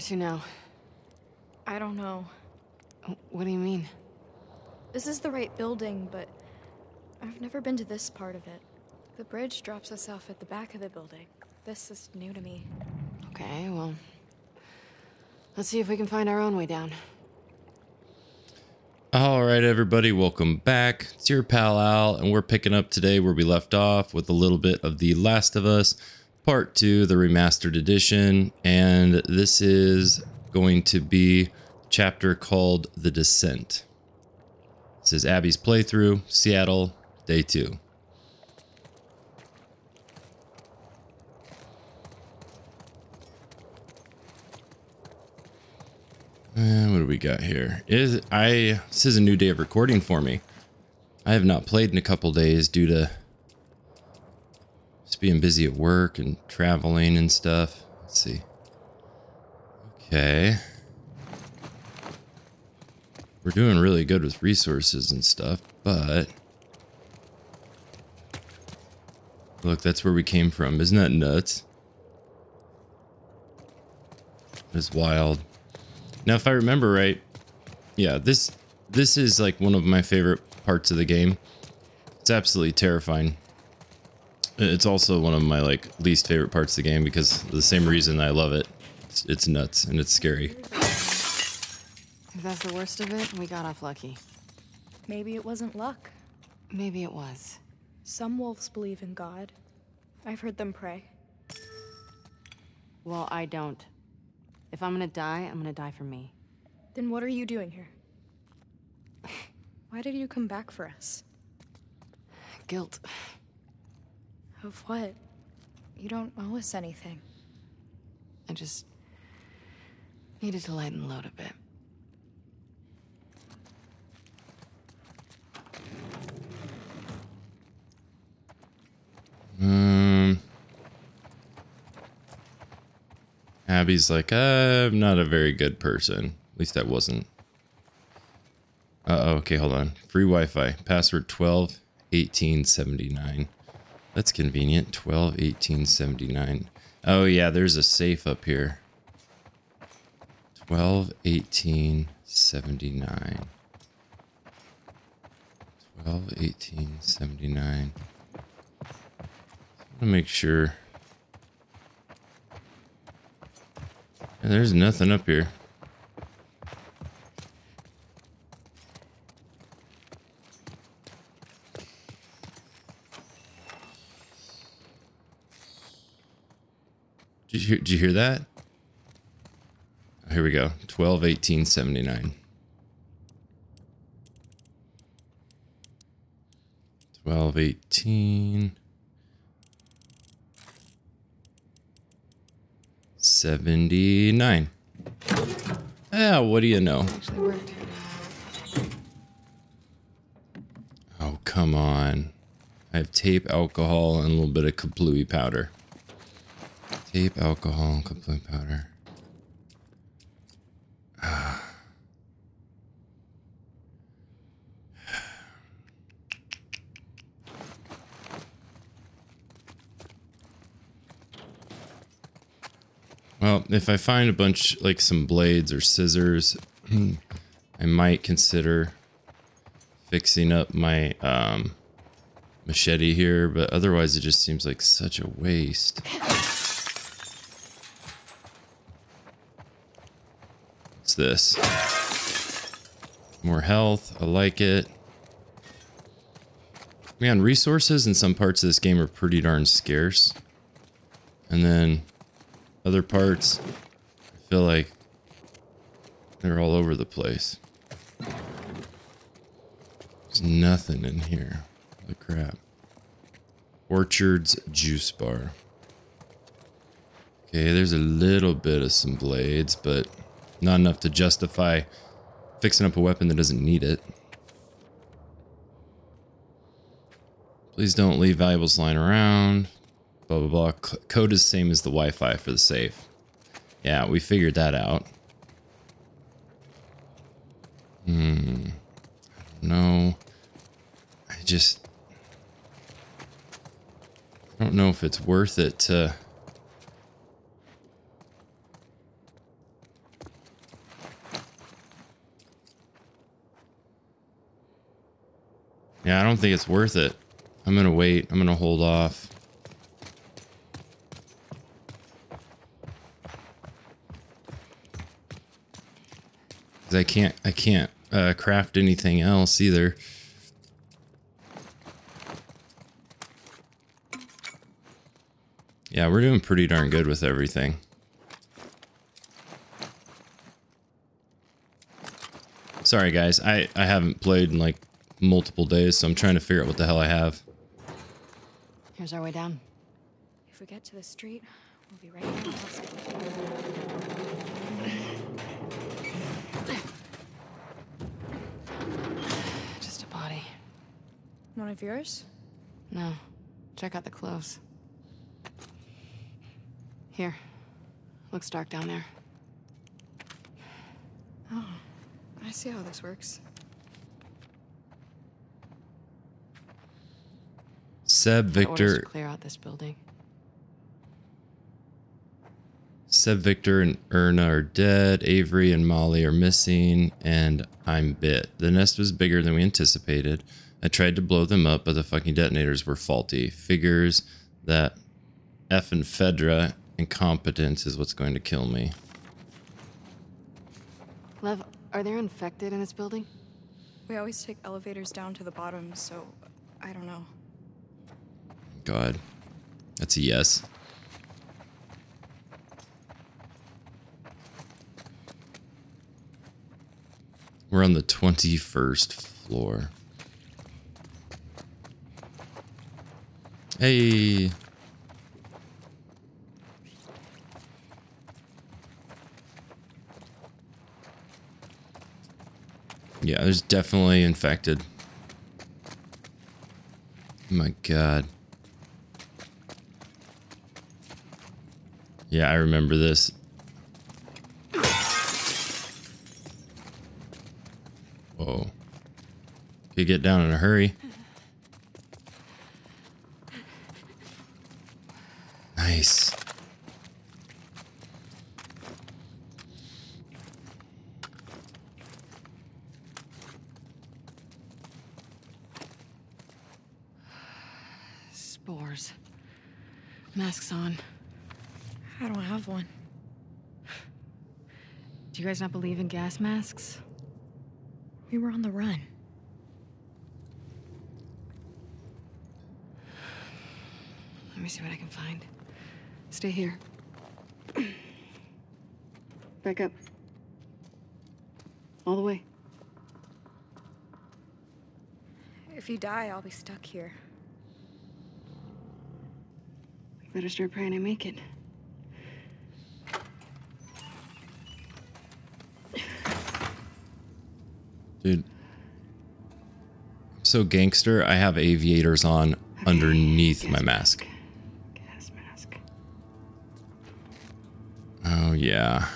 Where to now? I don't know. What do you mean? This is the right building, but I've never been to this part of it. The bridge drops us off at the back of the building. This is new to me. Okay, well, let's see if we can find our own way down. All right, everybody, welcome back. It's your pal Al, and we're picking up today where we left off with a little bit of The Last of Us Part 2, the Remastered Edition, and this is going to be a chapter called The Descent. This is Abby's playthrough, Seattle, Day 2. What do we got here? This is a new day of recording for me. I have not played in a couple days due to just being busy at work and traveling and stuff. Let's see. Okay. We're doing really good with resources and stuff, but... Look, that's where we came from. Isn't that nuts? It's wild. Now, if I remember right, yeah, this is like one of my favorite parts of the game. It's absolutely terrifying. It's also one of my like least favorite parts of the game because of the same reason I love it. It's nuts and it's scary. If that's the worst of it, we got off lucky. Maybe it wasn't luck. Maybe it was. Some wolves believe in God. I've heard them pray. Well, I don't. If I'm gonna die, I'm gonna die for me. Then what are you doing here? Why did you come back for us? Guilt. Of what? You don't owe us anything. I just needed to lighten the load a bit. Abby's like, I'm not a very good person. At least I wasn't. Uh-oh, okay, hold on. Free Wi-Fi. Password 121879. That's convenient. 121879. Oh, yeah, there's a safe up here. 121879. 121879. I want to make sure... And there's nothing up here. Did you hear that? Oh, here we go. 121879. 121879. Ah, what do you know? Oh, come on. I have tape, alcohol, and a little bit of kaplooey powder. Tape, alcohol, and kaplooey powder. Well, if I find a bunch, like some blades or scissors, I might consider fixing up my machete here, but otherwise it just seems like such a waste. What's this? More health, I like it. Man, resources in some parts of this game are pretty darn scarce. And then... other parts, I feel like they're all over the place. There's nothing in here. Holy crap. Orchard's Juice Bar. Okay, there's a little bit of some blades, but not enough to justify fixing up a weapon that doesn't need it. Please don't leave valuables lying around. Blah, blah, blah. Code is same as the Wi-Fi for the safe. Yeah, we figured that out. No. I don't know if it's worth it to... Yeah, I don't think it's worth it. I'm gonna wait. I'm gonna hold off. Cause I can't craft anything else either. Yeah, we're doing pretty darn good with everything. Sorry guys, I haven't played in like multiple days, so I'm trying to figure out what the hell I have. Here's our way down. If we get to the street, we'll be right in the hospital. Just a body. One of yours? No. Check out the clothes. Here. Looks dark down there. Oh. I see how this works. Seb Victor. Clear out this building. Seb Victor and Erna are dead. Avery and Molly are missing, and I'm bit. The nest was bigger than we anticipated. I tried to blow them up, but the fucking detonators were faulty. Figures that effing Fedra incompetence is what's going to kill me. Love. Are there infected in this building? We always take elevators down to the bottom, so I don't know. God. That's a yes. We're on the 21st floor. Hey! Yeah, there's definitely infected. My God. Yeah, I remember this. Whoa. Could get down in a hurry. Nice. Masks on. I don't have one. Do you guys not believe in gas masks? We were on the run. Let me see what I can find. Stay here. Back up. All the way. If you die, I'll be stuck here. Better start praying I make it. Dude. I'm so gangster, I have aviators on underneath my mask. Gas mask. Oh yeah.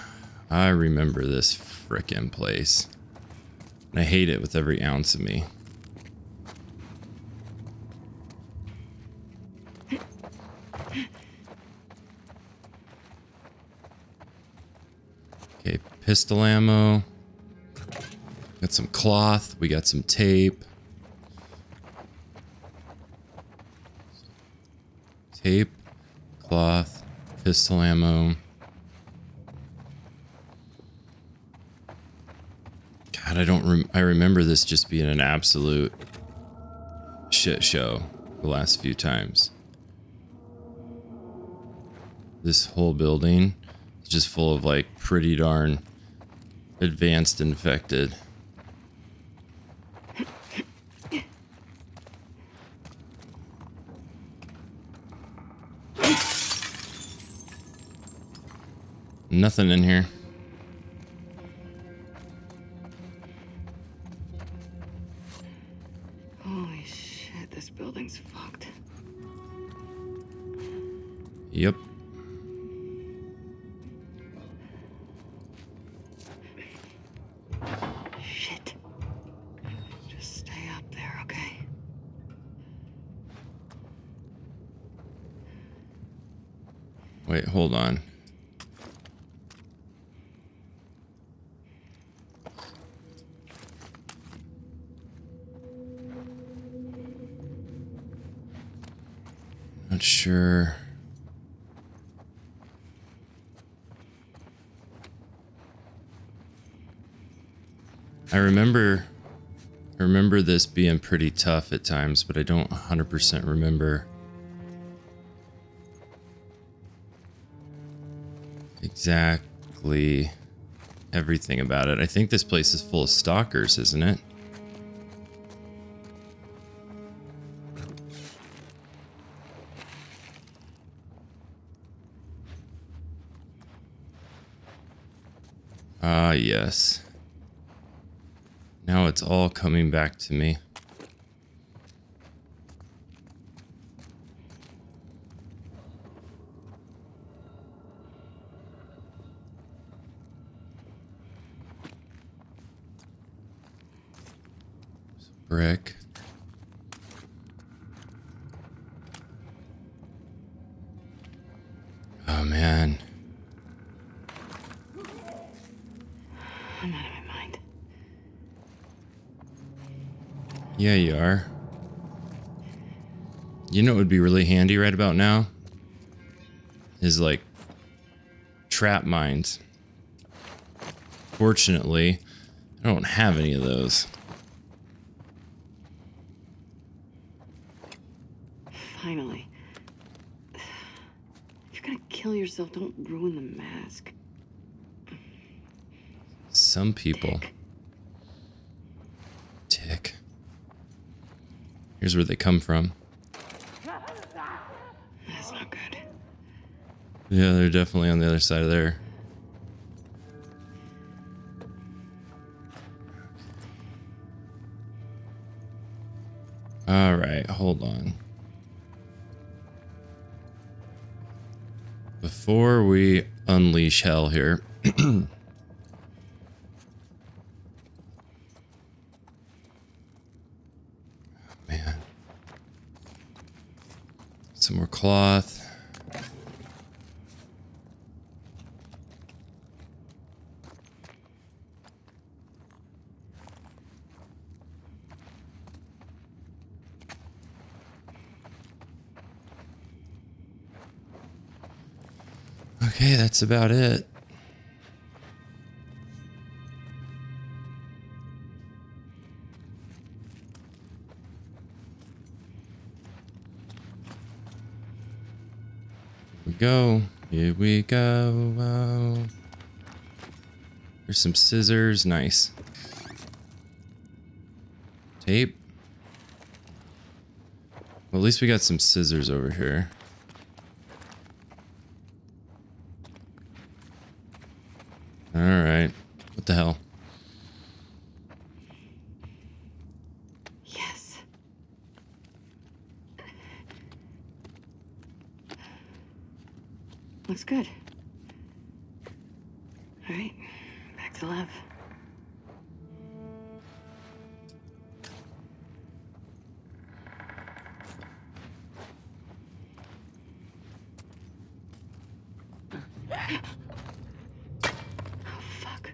I remember this frickin' place. And I hate it with every ounce of me. Pistol ammo. Got some cloth. We got some tape. Tape, cloth, pistol ammo. God, I remember this just being an absolute shit show the last few times. This whole building is just full of like pretty darn advanced infected. Nothing in here. Holy shit, this building's fucked. Yep. Wait, hold on. sure. I remember this being pretty tough at times, but I don't 100% remember exactly everything about it. I think this place is full of stalkers, isn't it? Ah, yes. Now it's all coming back to me. There's a brick. Oh, man. Yeah, you are. You know what would be really handy right about now? Is like trap mines. Fortunately, I don't have any of those. Finally. If you're gonna kill yourself, don't ruin the mask. Some people. Tick. Here's where they come from. That's not good. Yeah, they're definitely on the other side of there. All right, hold on. Before we unleash hell here. Some more cloth. Okay, that's about it. Go, here we go. Oh. There's some scissors, nice. Tape. Well, at least we got some scissors over here. All right, what the hell? Looks good. All right, back to Lev. Oh, fuck.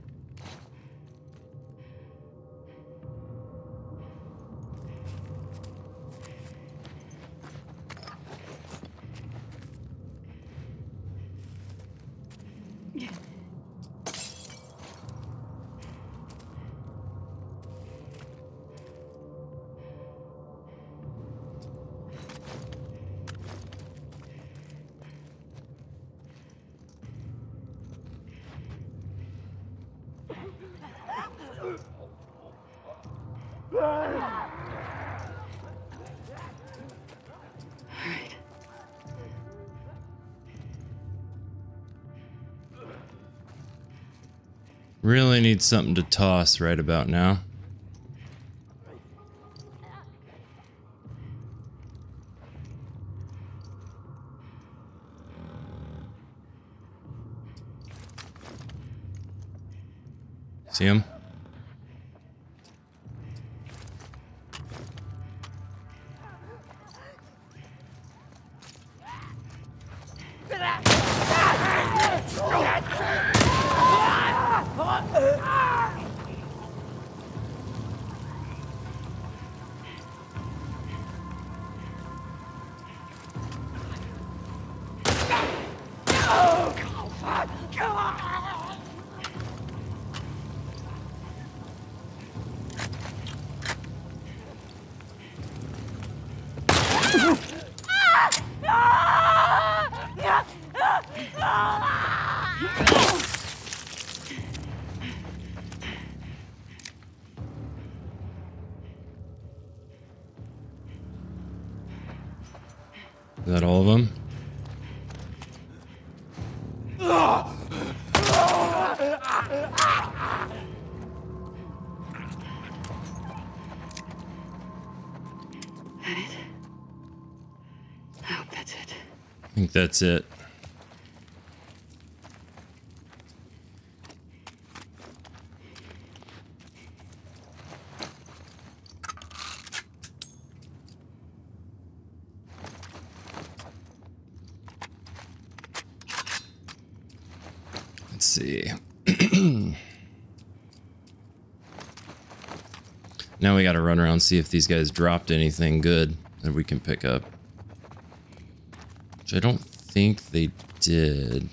Really need something to toss right about now. See him? Is that all of them? That's it. Let's see. Now we gotta run around and see if these guys dropped anything good that we can pick up. Which I don't think they did.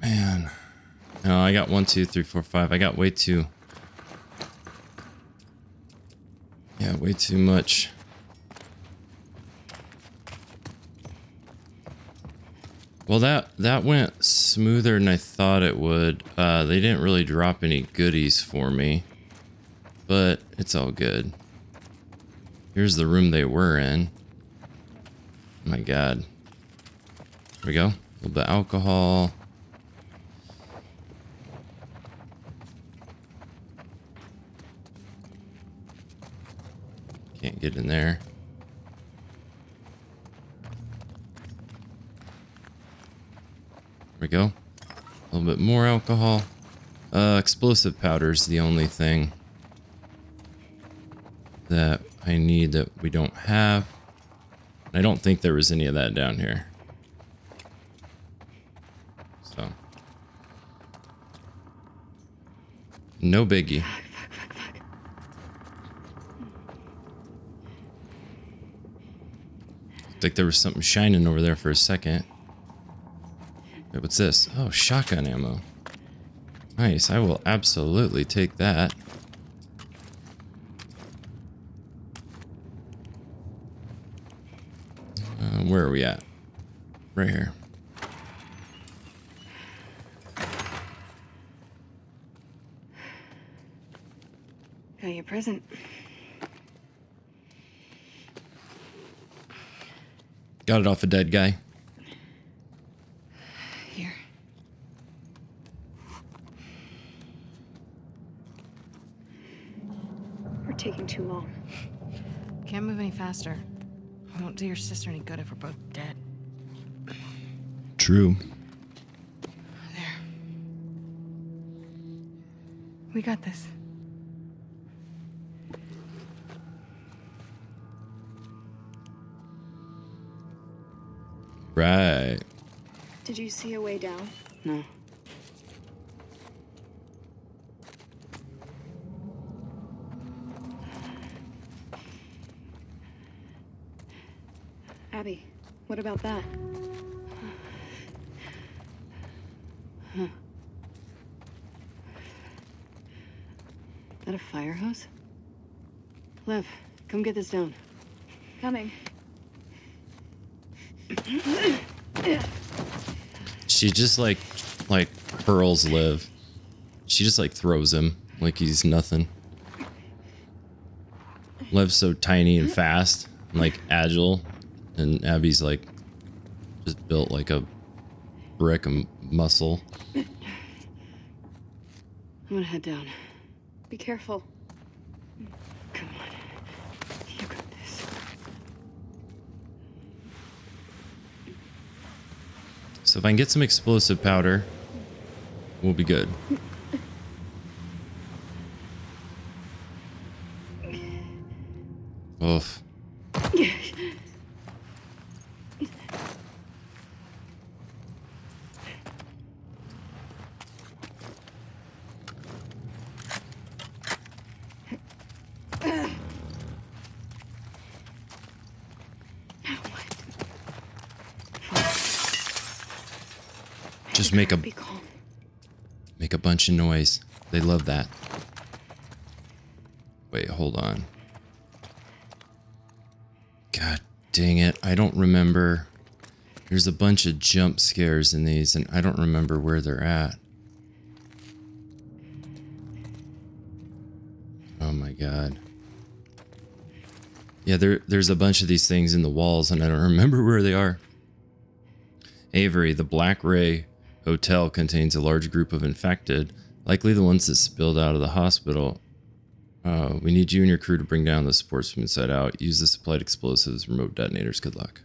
Man. No, I got 1, 2, 3, 4, 5. I got way too... yeah, way too much. Well, that went smoother than I thought it would. They didn't really drop any goodies for me, but it's all good. Here's the room they were in. Oh my God. Here we go. A little bit of alcohol. Can't get in there. We go. A little bit more alcohol. Explosive powder's the only thing that I need that we don't have. I don't think there was any of that down here. So no biggie. Looked like there was something shining over there for a second. What's this? Oh, shotgun ammo. Nice. I will absolutely take that. Where are we at? Right here. Got your present. Got it off a dead guy. Faster. It won't do your sister any good if we're both dead. True. There. We got this. Right. Did you see a way down? No. Abby, what about that? Huh. Is that a fire hose? Lev, come get this down. Coming. She just like hurls Lev. She just like throws him like he's nothing. Lev's so tiny and fast and like agile. And Abby's like just built like a brick of muscle. I'm gonna head down. Be careful. Come on. You got this. So if I can get some explosive powder, we'll be good. Oof. just make a bunch of noise. They love that. Wait, hold on. God dang it. I don't remember. There's a bunch of jump scares in these, and I don't remember where they're at. Oh my God. Yeah, there's a bunch of these things in the walls, and I don't remember where they are. Avery, the Black Ray Hotel contains a large group of infected, likely the ones that spilled out of the hospital. We need you and your crew to bring down the supports from inside out. Use the supplied explosives, remote detonators. Good luck.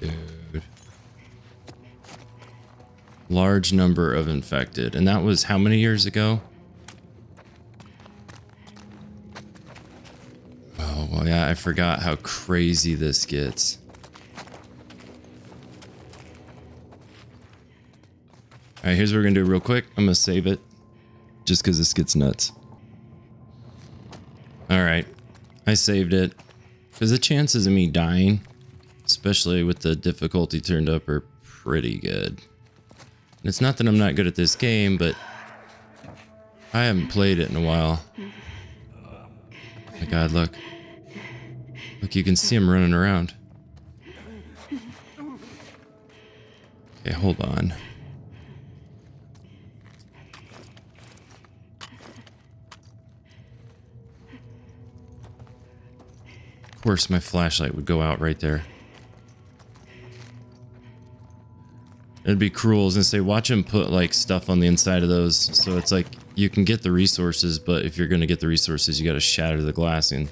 Dude. Large number of infected. And that was how many years ago? Oh yeah, I forgot how crazy this gets. All right, here's what we're gonna do real quick. I'm gonna save it just because this gets nuts. All right, I saved it because the chances of me dying, especially with the difficulty turned up, are pretty good. And it's not that I'm not good at this game, but I haven't played it in a while. Oh my God, look. Look, you can see him running around. Okay, hold on. Of course, my flashlight would go out right there. It'd be cruel. I was gonna say, watch him put like stuff on the inside of those. So it's like you can get the resources, but if you're gonna get the resources, you gotta shatter the glass and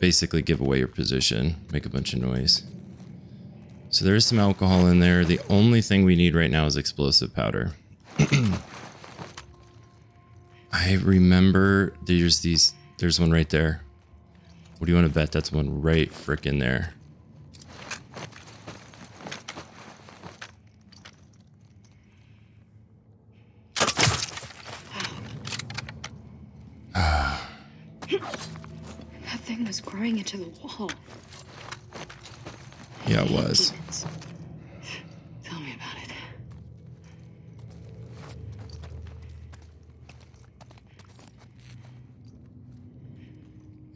basically give away your position, make a bunch of noise. So there is some alcohol in there. The only thing we need right now is explosive powder. I remember there's one right there. What do you want to bet? That's one right frickin' there. Into the wall. Yeah, it was. Tell me about it.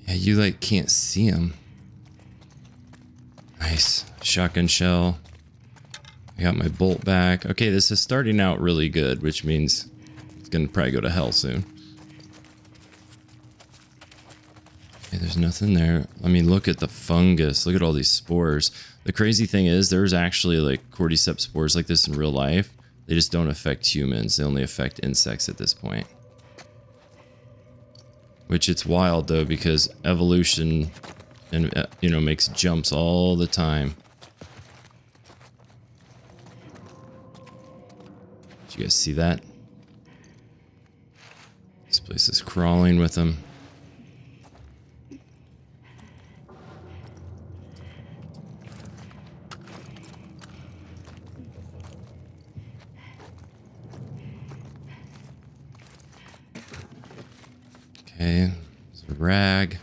Yeah, you like can't see him. Nice. Shotgun shell. I got my bolt back. Okay, this is starting out really good, which means it's gonna probably go to hell soon. There's nothing there. I mean, look at the fungus. Look at all these spores. The crazy thing is there's actually like cordyceps spores like this in real life. They just don't affect humans. They only affect insects at this point. Which it's wild though, because evolution and you know makes jumps all the time. Did you guys see that? This place is crawling with them. Okay, it's a rag.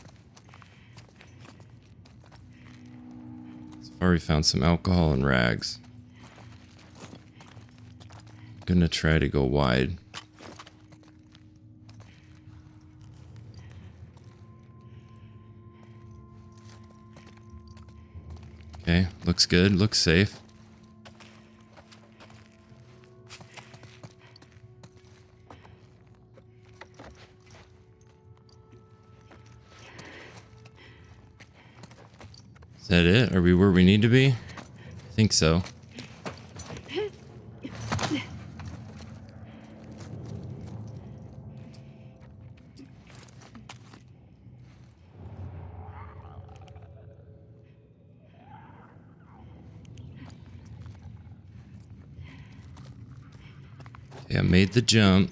So far we found some alcohol and rags. I'm gonna try to go wide. Okay, looks good, looks safe. Is that it? Are we where we need to be? I think so. Yeah, I made the jump.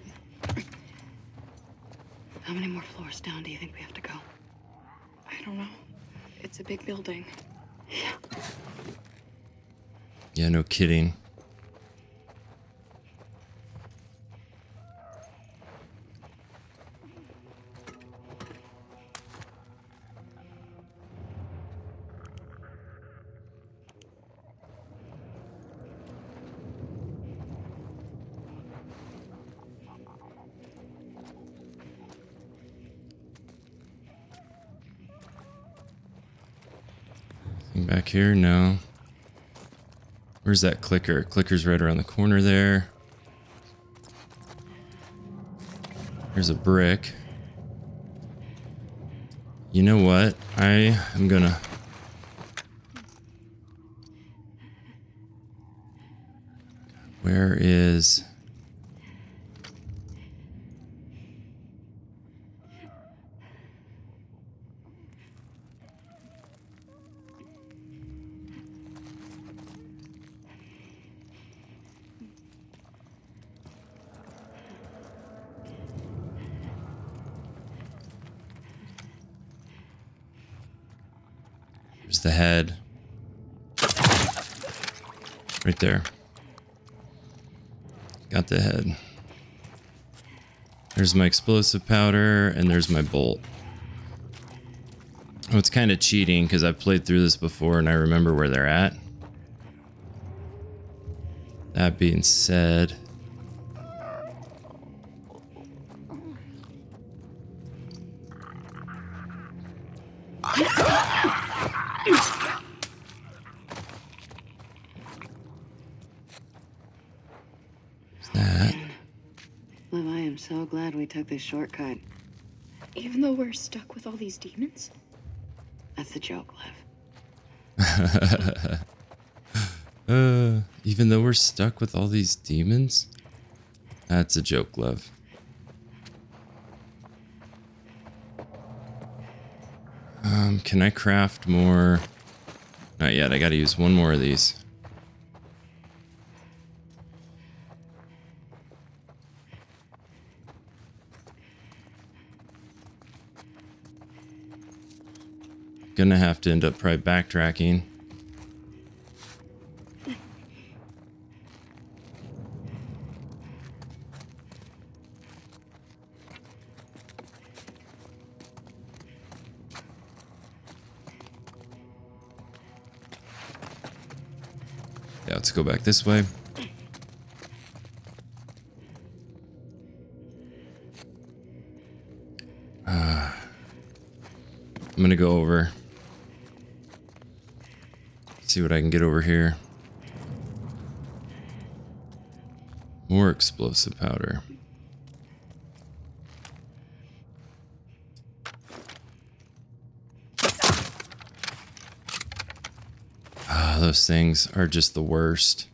How many more floors down do you think we have to go? I don't know. It's a big building. Yeah, no kidding. Back here? No. Where's that clicker? Clicker's right around the corner there. There's a brick. You know what? I am gonna... Where is... the head right there. Got the head. There's my explosive powder and there's my bolt. Oh, it's kind of cheating because I've played through this before and I remember where they're at. That being said, took this shortcut. Even though we're stuck with all these demons? That's a joke, Lev. Even though we're stuck with all these demons? That's a joke, Lev. Can I craft more? Not yet. I gotta use one more of these. Gonna have to end up probably backtracking. Yeah, let's go back this way. I'm gonna go over. See what I can get over here. More explosive powder. Ah, those things are just the worst.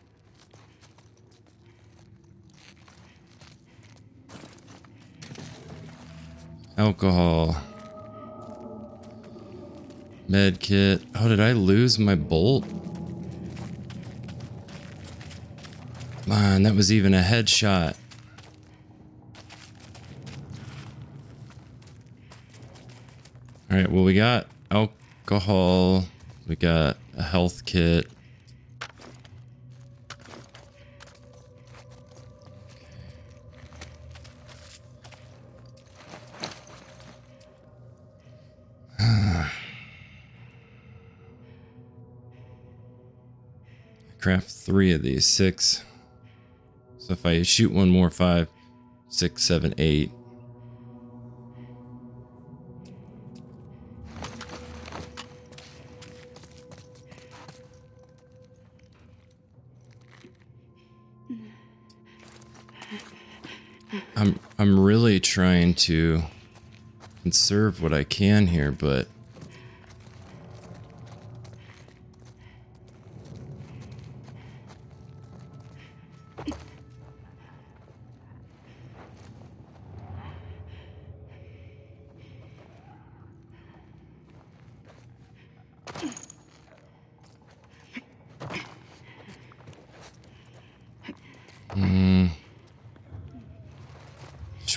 Alcohol. Med kit. Oh, did I lose my bolt? Man, that was even a headshot. All right, well, we got alcohol. We got a health kit. Craft 3 of these, 6. So if I shoot one more, 5, 6, 7, 8. I'm really trying to conserve what I can here, but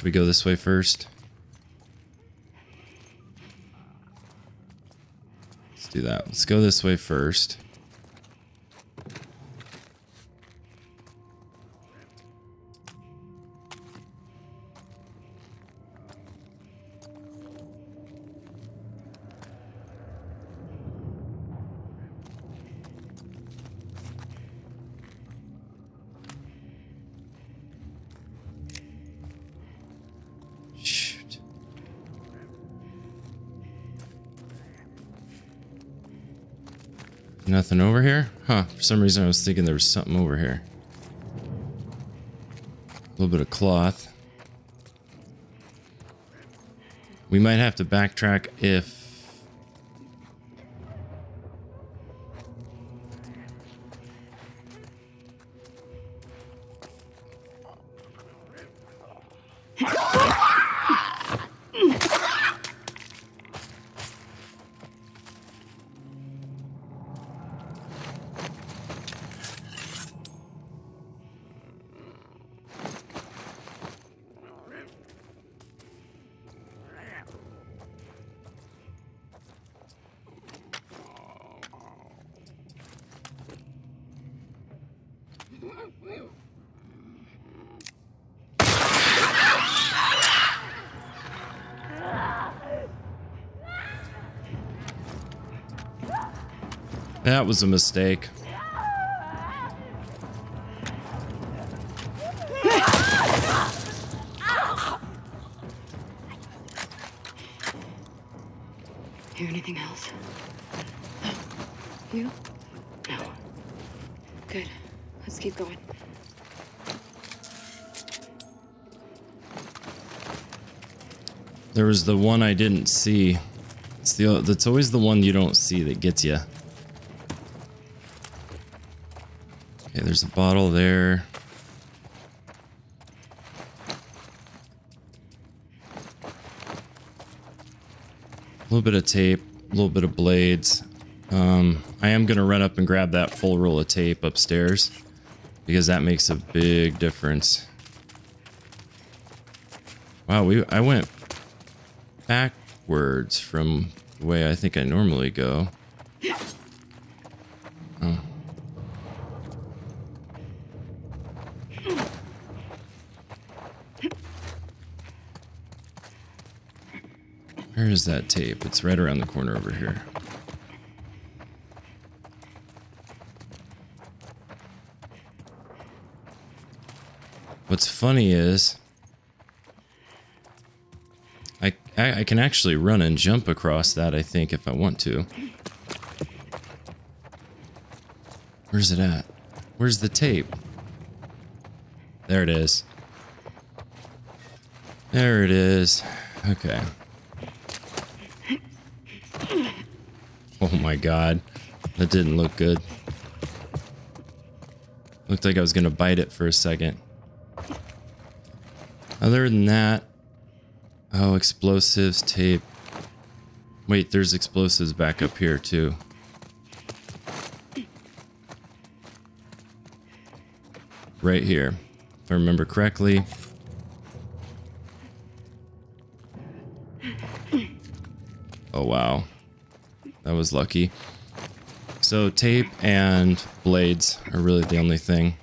we go this way first. Let's do that. Let's go this way first. Nothing over here? Huh, for some reason I was thinking there was something over here. A little bit of cloth. We might have to backtrack if... That was a mistake. Hear anything else? No. You? No. Good. Let's keep going. There was the one I didn't see. It's the, that's always the one you don't see that gets you. There's a bottle there. A little bit of tape, a little bit of blades. I am gonna run up and grab that full roll of tape upstairs because that makes a big difference. Wow, I went backwards from the way I think I normally go. Where is that tape? It's right around the corner over here. What's funny is I can actually run and jump across that, I think, if I want to. Where's it at? Where's the tape? There it is. There it is. Okay. Oh my god, that didn't look good. Looked like I was gonna bite it for a second. Other than that, oh, explosives, tape. Wait, there's explosives back up here too. Right here, if I remember correctly. Oh wow. That was lucky. So tape and blades are really the only thing.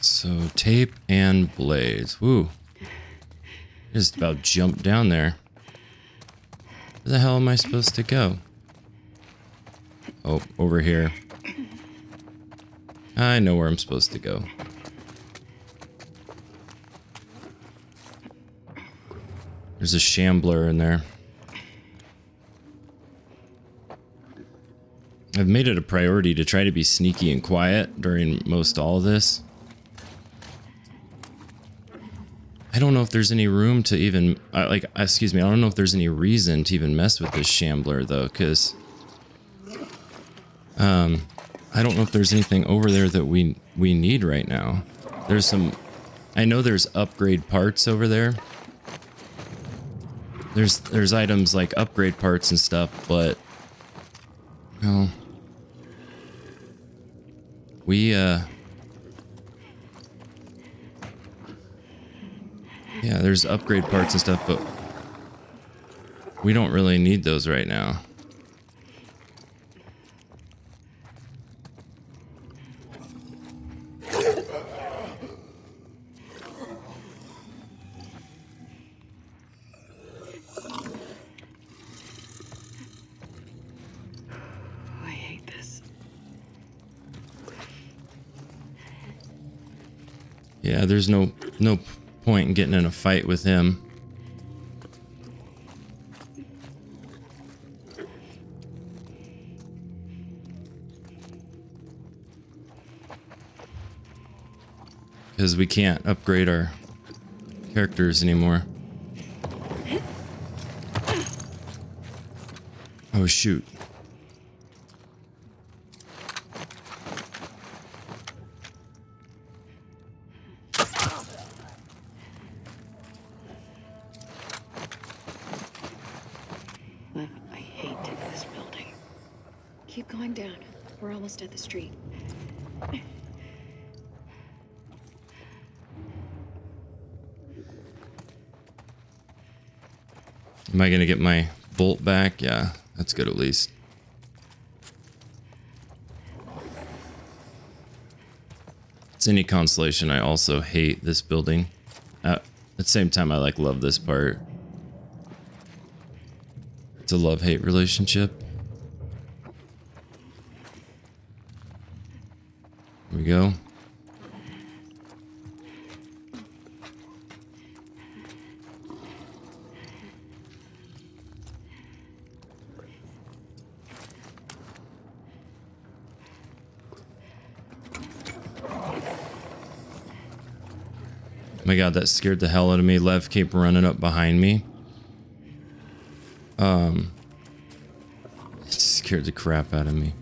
So tape and blades. Woo. I just about jumped down there. Where the hell am I supposed to go? Oh, over here. I know where I'm supposed to go. There's a shambler in there. I've made it a priority to try to be sneaky and quiet during most all of this. I don't know if there's any room to even, excuse me, I don't know if there's any reason to even mess with this shambler though, because I don't know if there's anything over there that we need right now. There's some, I know there's upgrade parts over there. There's items like upgrade parts and stuff, but well, we yeah, there's upgrade parts and stuff, but we don't really need those right now. Yeah, there's no point in getting in a fight with him. Because we can't upgrade our characters anymore. Oh, shoot. Am I going to get my bolt back? Yeah, that's good at least. It's any consolation, I also hate this building. At the same time, I like love this part. It's a love-hate relationship. Here we go. Oh my god, that scared the hell out of me. Lev kept running up behind me. It scared the crap out of me.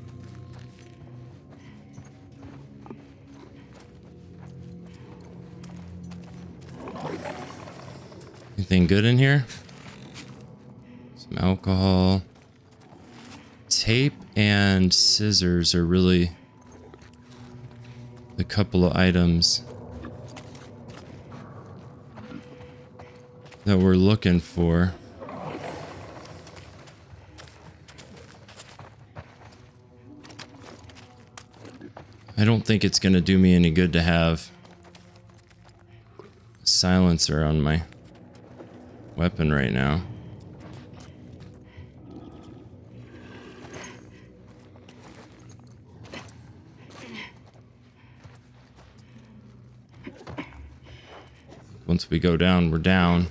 Anything good in here? Some alcohol. Tape and scissors are really a couple of items that we're looking for. I don't think it's going to do me any good to have a silencer on my weapon right now. Once we go down, we're down.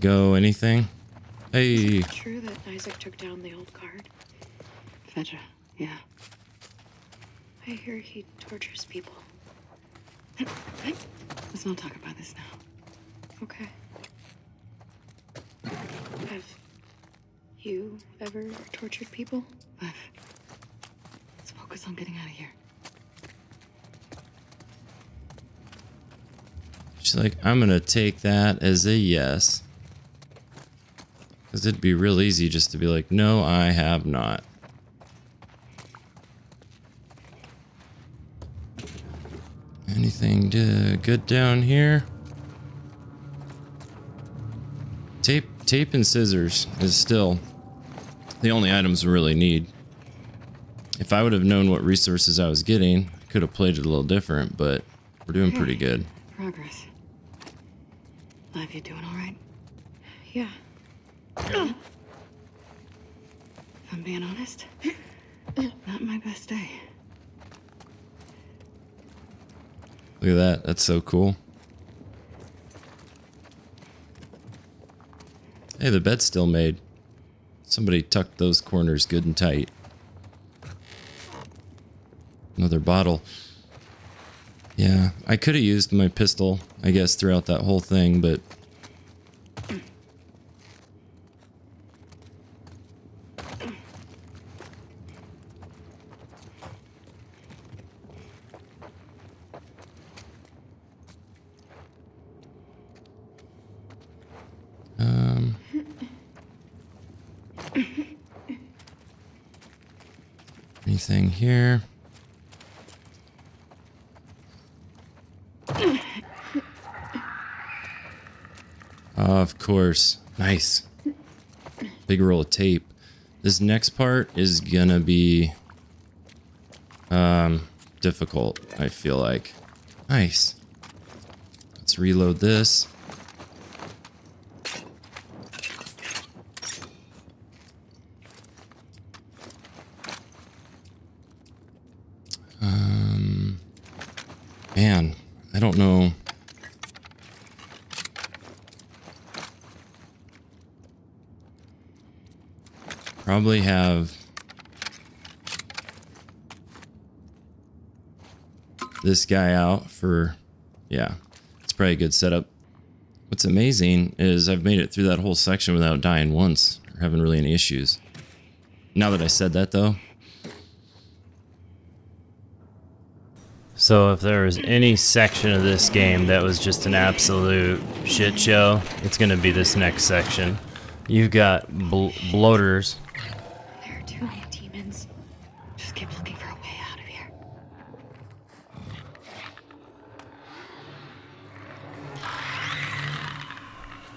Go anything? Hey. Is it true that Isaac took down the old guard? Fedra, yeah. I hear he tortures people. Let's not talk about this now. Okay. Have you ever tortured people? Let's focus on getting out of here. She's like, I'm gonna take that as a yes. Because it'd be real easy just to be like, no, I have not. Anything good down here? Tape and scissors is still the only items we really need. If I would have known what resources I was getting, I could have played it a little different, but we're doing pretty good. Progress. Lev, you doing all right? Yeah. If I'm being honest, not my best day. Look at that. That's so cool. Hey, the bed's still made. Somebody tucked those corners good and tight. Another bottle. Yeah, I could have used my pistol, I guess, throughout that whole thing, but... anything here? Of course. Nice. Big roll of tape. This next part is gonna be difficult, I feel like. Nice. Let's reload this. don't know. Probably have this guy out for, yeah, it's probably a good setup. What's amazing is I've made it through that whole section without dying once or having really any issues. Now that I said that though. So if there was any section of this game that was just an absolute shit show, it's gonna be this next section. You've got bloaters. There are too many demons. Just keep looking for a way out of here.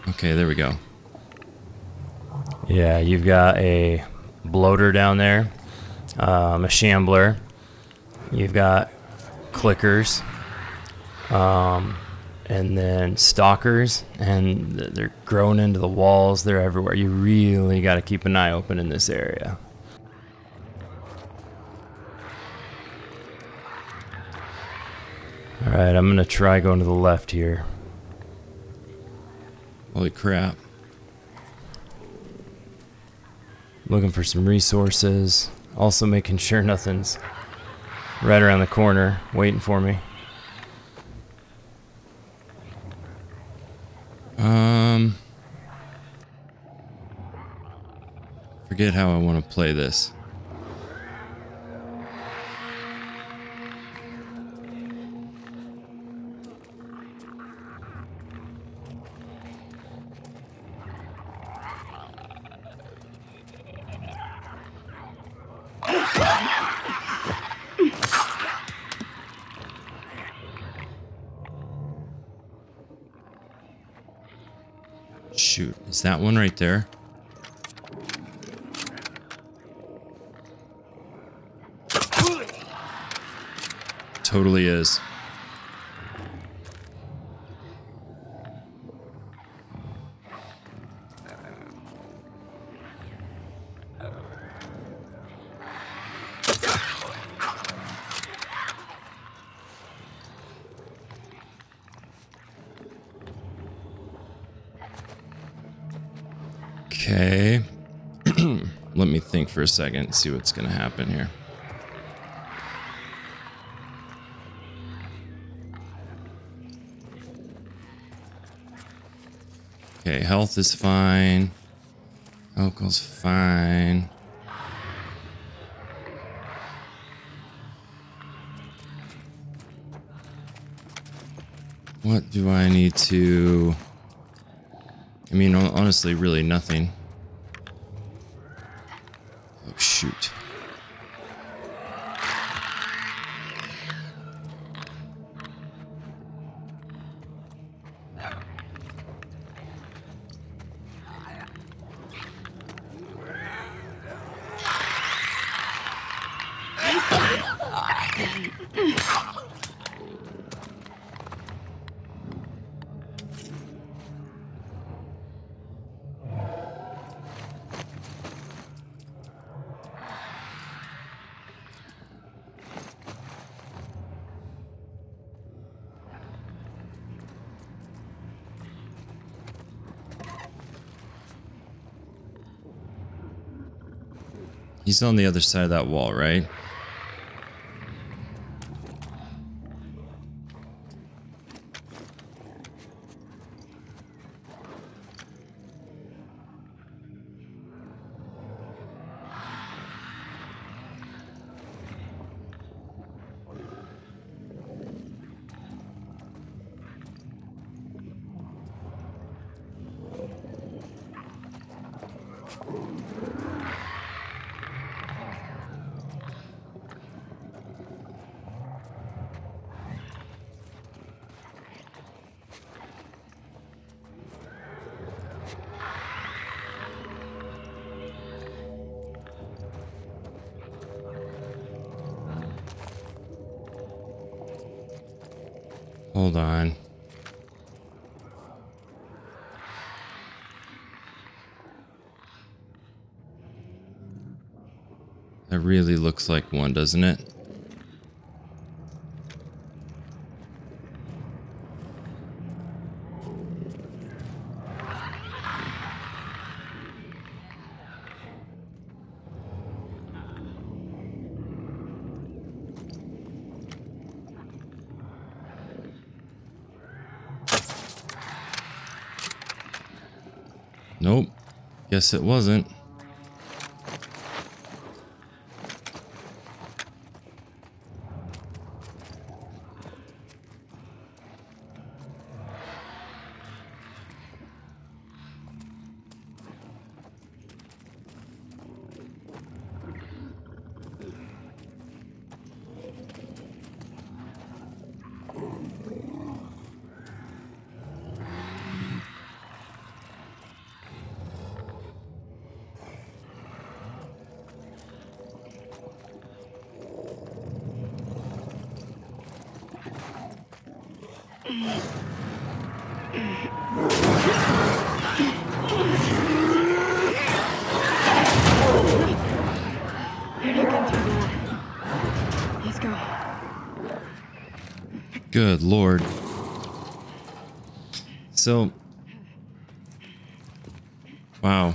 Okay, there we go. Yeah, you've got a bloater down there, a shambler. You've got clickers, and then stalkers, and they're grown into the walls. They're everywhere. You really got to keep an eye open in this area. All right, I'm gonna try going to the left here. Holy crap. Looking for some resources, also making sure nothing's right around the corner, waiting for me. Forget how I want to play this. Shoot, is that one right there? Totally is. Okay, let me think for a second and see what's gonna happen here. Okay, health is fine. Alcohol's fine. What do I need to... I mean, honestly, really nothing. Oh, shoot. He's on the other side of that wall, right? Hold on. That really looks like one, doesn't it? Nope. Guess it wasn't. Good Lord. So, wow.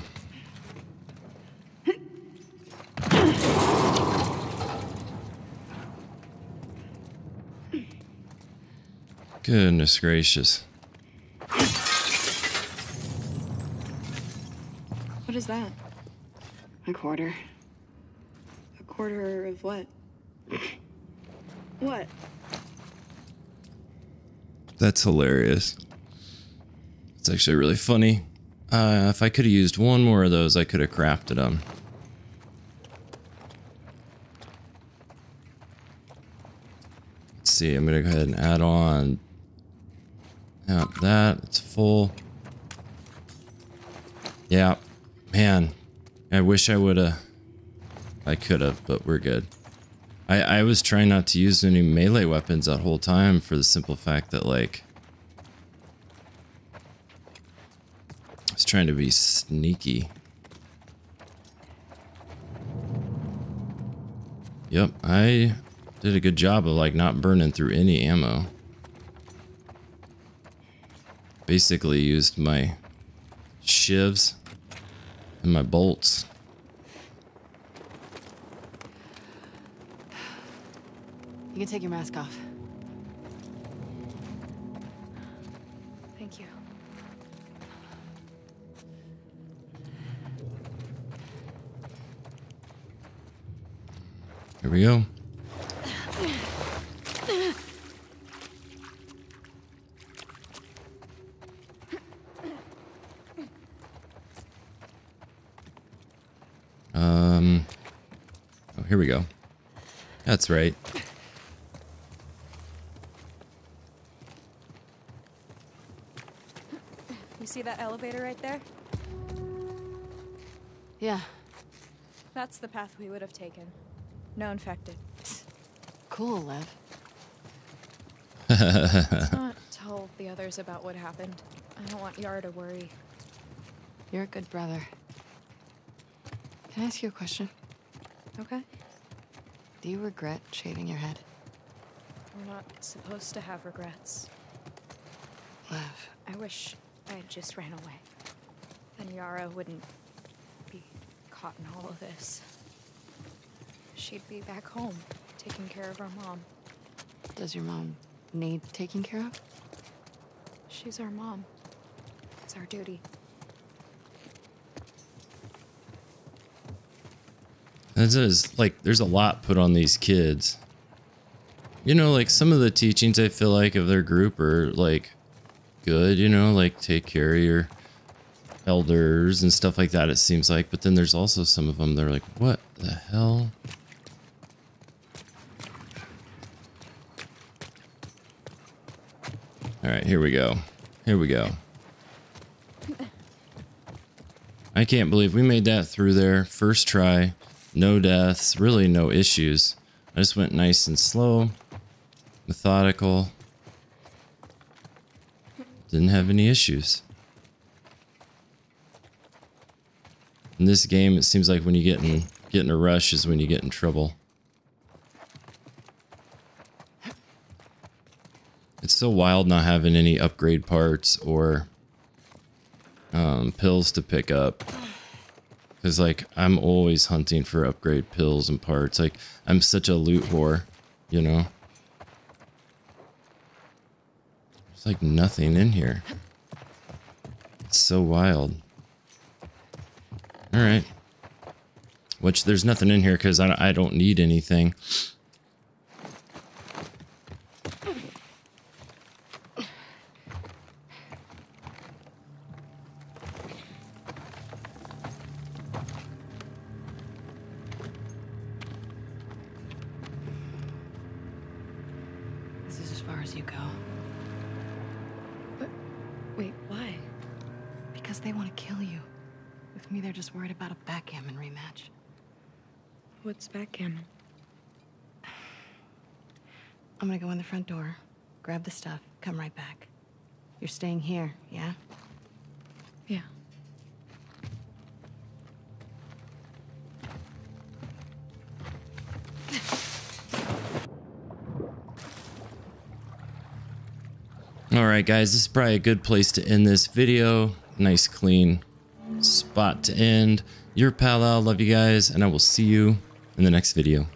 Goodness gracious. What is that? A quarter. A quarter of what? What? That's hilarious. It's actually really funny. If I could have used one more of those, I could have crafted them. Let's see, I'm gonna go ahead and add on that. It's full. Yeah, man. I wish I would have. I could have, but we're good. I was trying not to use any melee weapons that whole time for the simple fact that, like, I was trying to be sneaky. Yep, I did a good job of, like, not burning through any ammo. Basically used my shivs and my bolts. You can take your mask off. Thank you. Here we go. Oh, here we go. That's right. See that elevator right there? Yeah. That's the path we would have taken. No infected. Cool, Lev. Let's not tell the others about what happened. I don't want Yara to worry. You're a good brother. Can I ask you a question? Okay. Do you regret shaving your head? We're not supposed to have regrets. Lev. I wish I just ran away. Then Yara wouldn't be caught in all of this. She'd be back home, taking care of our mom. Does your mom need taking care of? She's our mom. It's our duty. This is, like, there's a lot put on these kids. You know, like, some of the teachings, I feel like, of their group are, like, good, you know, like take care of your elders and stuff like that, it seems like. But then there's also some of them they're like, what the hell? All right, here we go. Here we go. I can't believe we made that through there. First try, no deaths, really no issues. I just went nice and slow, methodical. Didn't have any issues. In this game, it seems like when you get in a rush is when you get in trouble. It's so wild not having any upgrade parts or pills to pick up. Because, like, I'm always hunting for upgrade pills and parts. Like, I'm such a loot whore, you know? Like nothing in here. It's so wild. Alright. Which, there's nothing in here because I don't need anything. This is as far as you go. But wait, why? Because they want to kill you. With me, they're just worried about a backgammon rematch. What's backgammon? I'm gonna go in the front door, grab the stuff, come right back. You're staying here, yeah? Yeah. Alright guys, this is probably a good place to end this video. Nice clean spot to end. Your pal, Lev, love you guys, and I will see you in the next video.